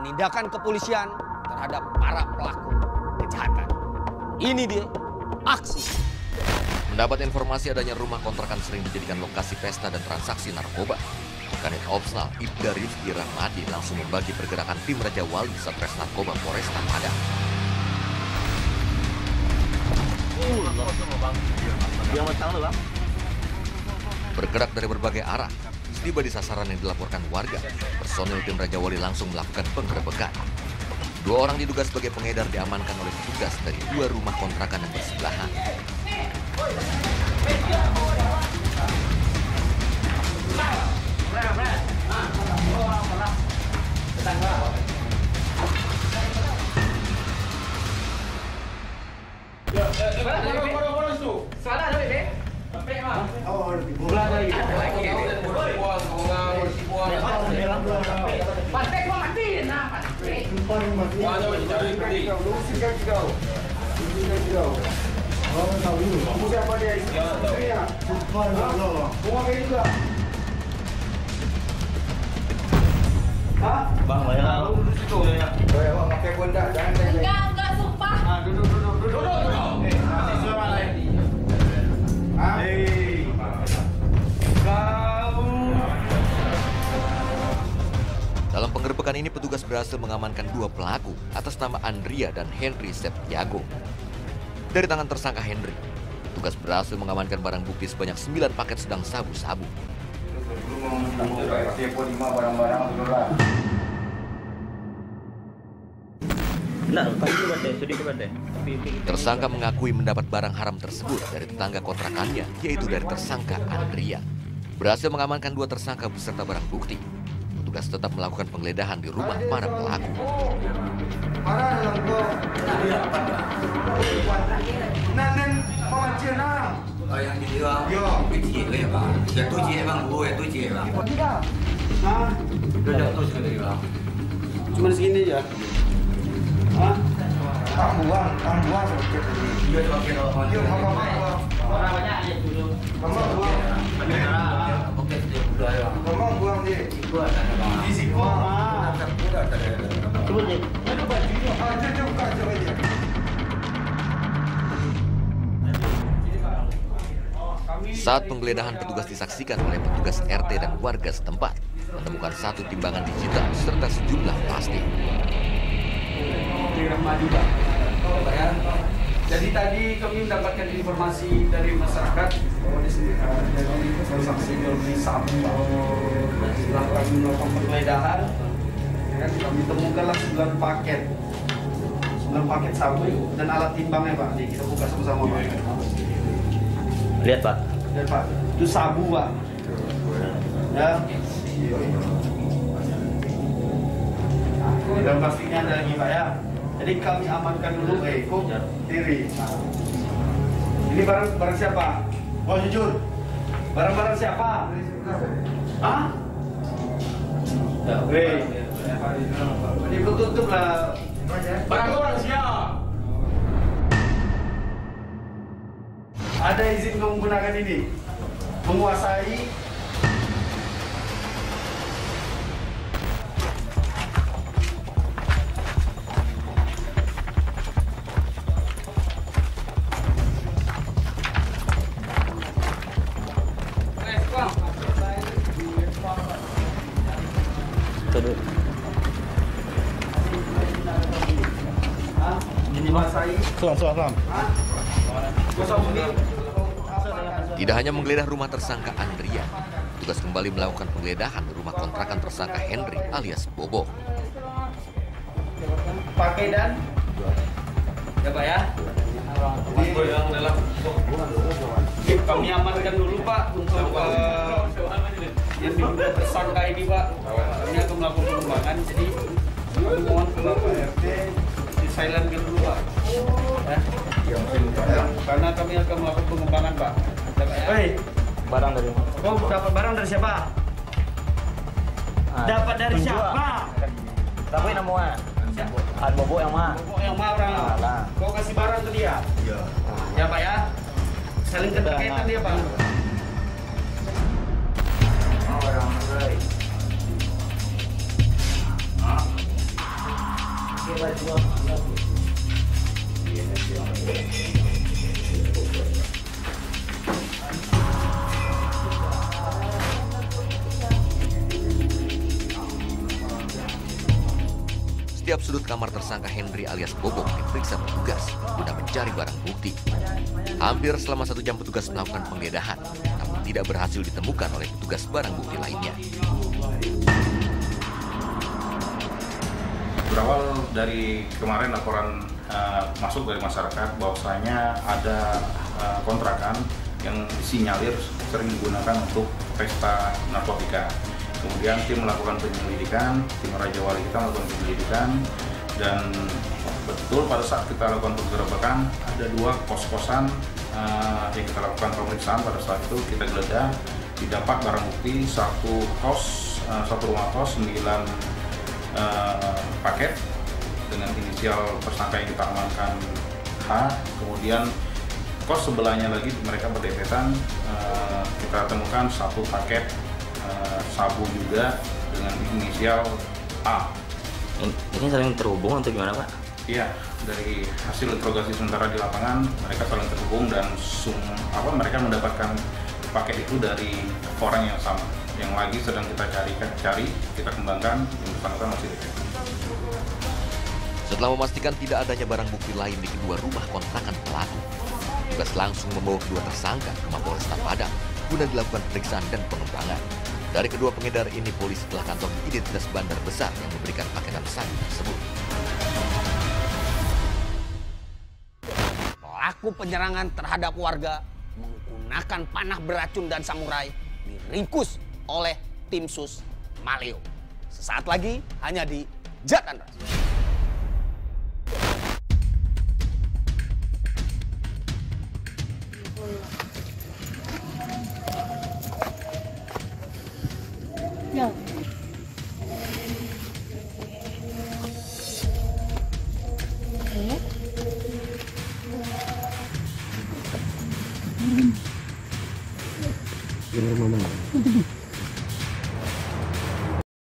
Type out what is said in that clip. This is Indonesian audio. penindakan kepolisian terhadap para pelaku kejahatan. Ini dia aksi. Mendapat informasi adanya rumah kontrakan sering dijadikan lokasi pesta dan transaksi narkoba, Kanit Opsnal Ibgarif Iramadi langsung membagi pergerakan tim Raja Wali Satresnarkoba Polres Tanah Padang. Bergerak dari berbagai arah, tiba di sasaran yang dilaporkan warga, personil tim Raja Wali langsung melakukan penggerebekan. Dua orang diduga sebagai pengedar diamankan oleh petugas dari dua rumah kontrakan yang bersebelahan. Dalam penggerbekan ini petugas berhasil mengamankan dua pelaku atas nama Andrea dan Hendri Septiago. Dari tangan tersangka Hendri, petugas berhasil mengamankan barang bukti sebanyak 9 paket sedang sabu-sabu. Tersangka mengakui mendapat barang haram tersebut dari tetangga kontrakannya, yaitu dari tersangka Andrea. Berhasil mengamankan dua tersangka beserta barang bukti. Tugas tetap melakukan penggeledahan di rumah para pelaku. Cuman segini ya. Saat penggeledahan petugas disaksikan oleh petugas RT dan warga setempat, menemukan satu timbangan digital serta sejumlah plastik. Jadi tadi kami mendapatkan informasi dari masyarakat bahwa di sini ada transaksi jual-beli sabu. Setelah kami melakukan penggeledahan, kami temukanlah 9 paket sabu dan alat timbangnya, Pak. Jadi kita buka sama-sama, Pak. Lihat, Pak. Lihat, Pak. Itu sabu, Pak. Ya. Dan pastinya ada lagi, Pak, ya. Jadi kami amankan dulu diri. Ini barang siapa? Oh, jujur. Barang siapa? Hah? Weh. Ibu tutuplah. Barang orang siapa? Ada izin menggunakan ini? Menguasai? Tidak hanya menggeledah rumah tersangka Andrea, petugas kembali melakukan penggeledahan di rumah kontrakan tersangka Hendri alias Bobo. Pakai dan ya, Pak, ya. Kami amankan dulu, Pak, untuk yang diduga tersangka ini, Pak. Kami akan melakukan pengembangan, jadi kami mohon Bapak RT silentkan dulu, Pak. Karena kami akan melakukan pengembangan, Pak. Hei, barang dari mana? Oh, dapat barang dari siapa? Dapat dari siapa? Tapi namanya Bobo yang mana? Bobo yang mana orang? Kau kasih barang ke dia? Iya. Ya, Pak, ya. Saling keterkaitan dia, Pak. Orang baik. Setiap sudut kamar tersangka Hendri alias Bobok diperiksa petugas guna mencari barang bukti. Hampir selama 1 jam petugas melakukan penggeledahan, namun tidak berhasil ditemukan oleh petugas barang bukti lainnya. Berawal dari kemarin laporan masuk dari masyarakat bahwasanya ada kontrakan yang disinyalir sering digunakan untuk pesta narkotika. Kemudian tim melakukan penyelidikan, tim Raja Wali kita melakukan penyelidikan, dan betul pada saat kita lakukan penggerebekan ada 2 kos-kosan yang kita lakukan pemeriksaan. Pada saat itu kita geledah, didapat barang bukti 1 rumah kos 9 paket dengan inisial tersangka yang kita amankan H. Kemudian kos sebelahnya lagi mereka berdempetan, kita temukan 1 paket sabu juga dengan inisial A. Ini saling terhubung atau gimana Pak? Iya, dari hasil interogasi sementara di lapangan mereka saling terhubung dan mereka mendapatkan paket itu dari orang yang sama, yang lagi sedang kita cari, kita kembangkan, yang bersangkutan masih dekat. Setelah memastikan tidak adanya barang bukti lain di kedua rumah kontrakan pelaku, petugas langsung membawa kedua tersangka ke Mapolresta Padang guna dilakukan pemeriksaan dan pengembangan. Dari kedua pengedar ini, polisi telah kantongi identitas bandar besar yang memberikan paketan sabu tersebut. Pelaku penyerangan terhadap warga menggunakan panah beracun dan samurai diringkus oleh tim Sus Maleo. Sesaat lagi hanya di JATANRAS. Ini rumah mana?